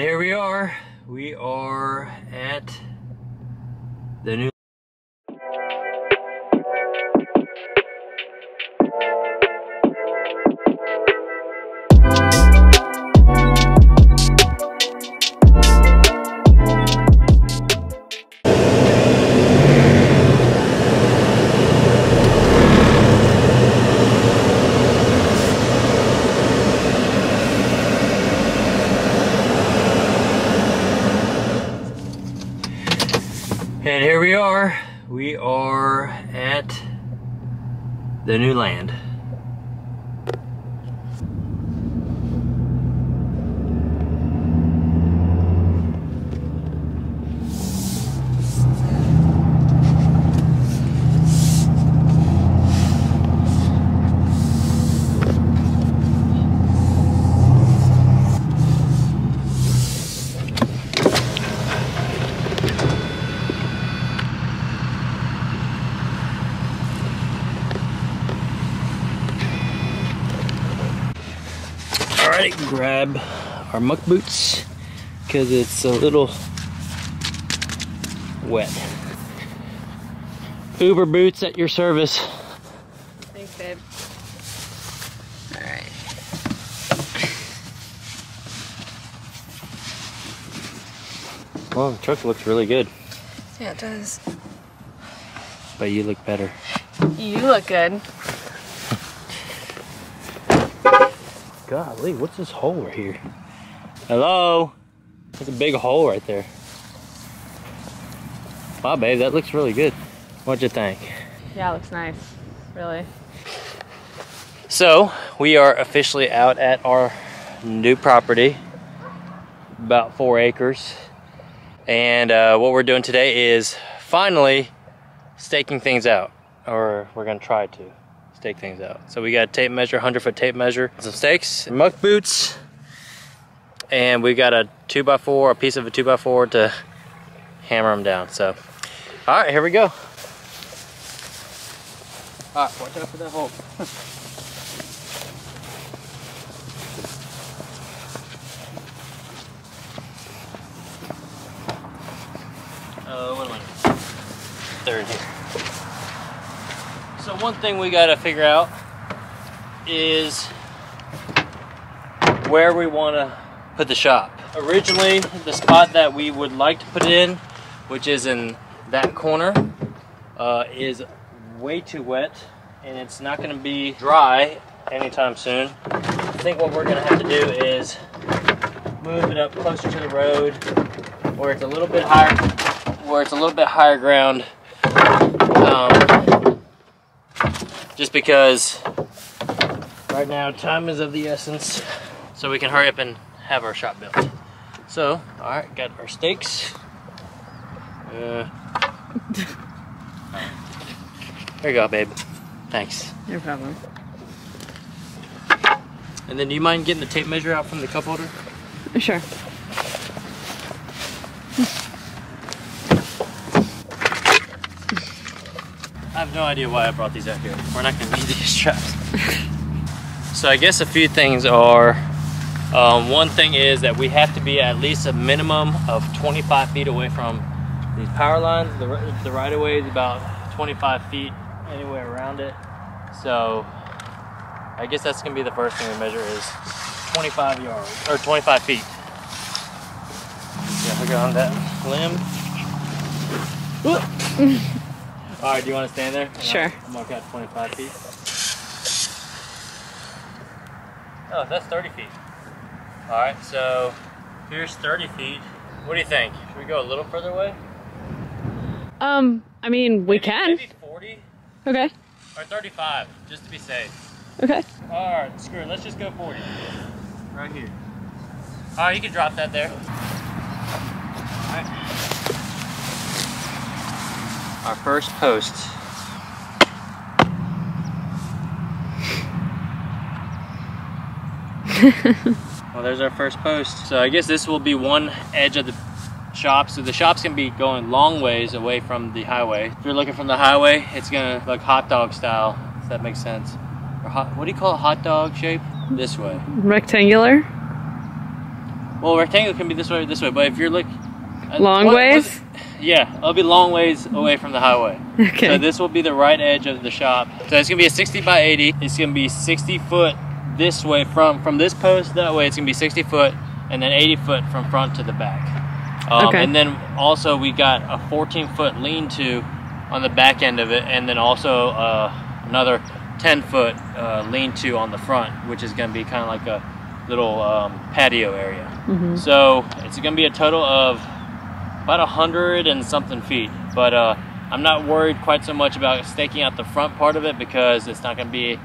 And here we are. We are at the new. And here we are. We are at the new land. Grab our muck boots because it's a little wet. Uber boots at your service. Thanks, babe. All right. Well, the truck looks really good. Yeah, it does. But you look better. You look good. Golly, what's this hole right here? Hello? That's a big hole right there. Wow, babe, that looks really good. What'd you think? Yeah, it looks nice, really. So, we are officially out at our new property, about 4 acres. And what we're doing today is finally staking things out, or we're gonna try to. Stake things out. So we got a tape measure, 100-foot tape measure, some stakes, muck boots, and we got a 2x4, a piece of a 2x4 to hammer them down. So, all right, here we go. All right, watch out for that hole. Oh, what am I doing? Third here. So one thing we gotta figure out is where we wanna put the shop. Originally, the spot that we would like to put it in, which is in that corner, is way too wet and it's not gonna be dry anytime soon. I think what we're gonna have to do is move it up closer to the road where it's a little bit higher, ground. Just because right now time is of the essence, so we can hurry up and have our shop built. So, all right, got our stakes. There you go, babe. Thanks. No problem. And then do you mind getting the tape measure out from the cup holder? Sure. I have no idea why I brought these out here. We're not gonna need these straps. So I guess a few things are, one thing is that we have to be at least a minimum of 25 feet away from these power lines. The right of way is about 25 feet anywhere around it. So I guess that's gonna be the first thing we measure is 25 yards, or 25 feet. Yeah, we go on that limb. All right, do you want to stand there? Sure. I'm okay at 25 feet. Oh, that's 30 feet. All right, so here's 30 feet. What do you think? Should we go a little further away? I mean, we can. Maybe 40? Okay. Or 35, just to be safe. Okay. All right, screw it. Let's just go 40. Right here. All right, you can drop that there. All right. Our first post. Well, there's our first post. So I guess this will be one edge of the shop. So the shop's gonna be going long ways away from the highway. If you're looking from the highway, it's gonna look hot dog style, if that makes sense. Or hot, what do you call a hot dog shape? This way. Rectangular? Well, rectangle can be this way or this way, but if you're like... Long ways? Yeah, it'll be long ways away from the highway. Okay. So this will be the right edge of the shop. So it's gonna be a 60 by 80. It's gonna be 60 foot this way from this post that way. It's gonna be 60 foot and then 80 foot from front to the back. Okay. And then also we got a 14 foot lean-to on the back end of it, and then also another 10 foot lean-to on the front, which is gonna be kind of like a little patio area. Mm-hmm. So it's gonna be a total of about 100 and something feet, but I'm not worried quite so much about staking out the front part of it, because it's not going to be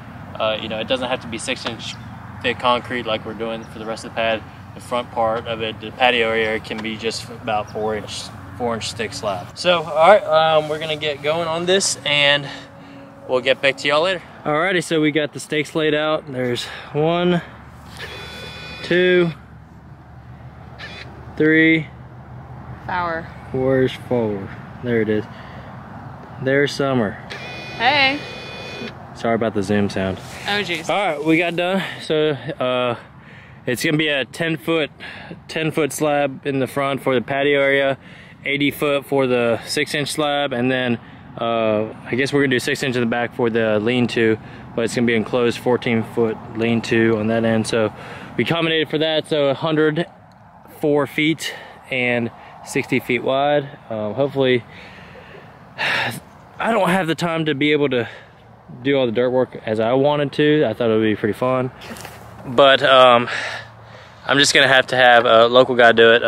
you know, it doesn't have to be 6-inch thick concrete like we're doing for the rest of the pad. The front part of it, the patio area, can be just about 4-inch thick slab. So all right, we're gonna get going on this and we'll get back to y'all later. Alrighty, so we got the stakes laid out. There's 1, 2, 3 Sour. Where's forward? There it is. There's Summer. Hey. Sorry about the zoom sound. Oh jeez. All right, we got done. So it's gonna be a 10 foot slab in the front for the patio area, 80 foot for the 6-inch slab, and then I guess we're gonna do 6-inch in the back for the lean-to, but it's gonna be enclosed 14-foot lean-to on that end. So we accommodated for that. So 104 feet and 60 feet wide. Hopefully, I don't have the time to be able to do all the dirt work as I wanted to. I thought it would be pretty fun, but I'm just gonna have to have a local guy do it.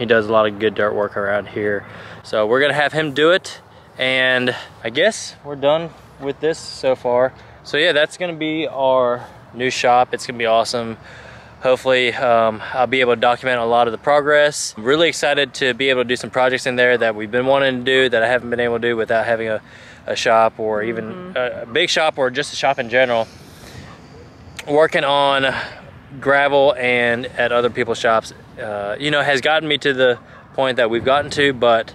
He does a lot of good dirt work around here, so we're gonna have him do it. And I guess we're done with this so far. So yeah, that's gonna be our new shop. It's gonna be awesome. Hopefully, I'll be able to document a lot of the progress. I'm really excited to be able to do some projects in there that we've been wanting to do that I haven't been able to do without having a shop, or even a big shop, or just a shop in general. Working on gravel and at other people's shops, you know, has gotten me to the point that we've gotten to, but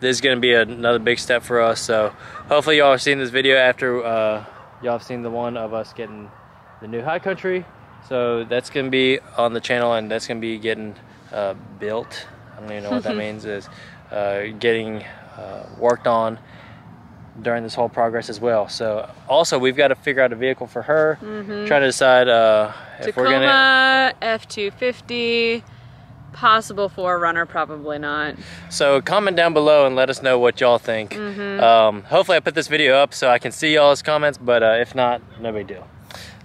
this is gonna be another big step for us. So hopefully y'all have seen this video after y'all have seen the one of us getting the new High Country. So that's gonna be on the channel, and that's gonna be getting built. I don't even know what that means. Is getting worked on during this whole progress as well. So also we've got to figure out a vehicle for her. Try to decide if we're gonna F-250, possible 4Runner, probably not. So comment down below and let us know what y'all think. Hopefully I put this video up so I can see y'all's comments, but if not, no big deal.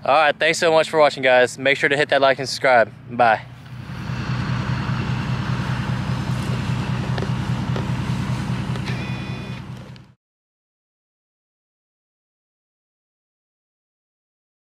All right, thanks so much for watching, guys. Make sure to hit that like and subscribe. Bye.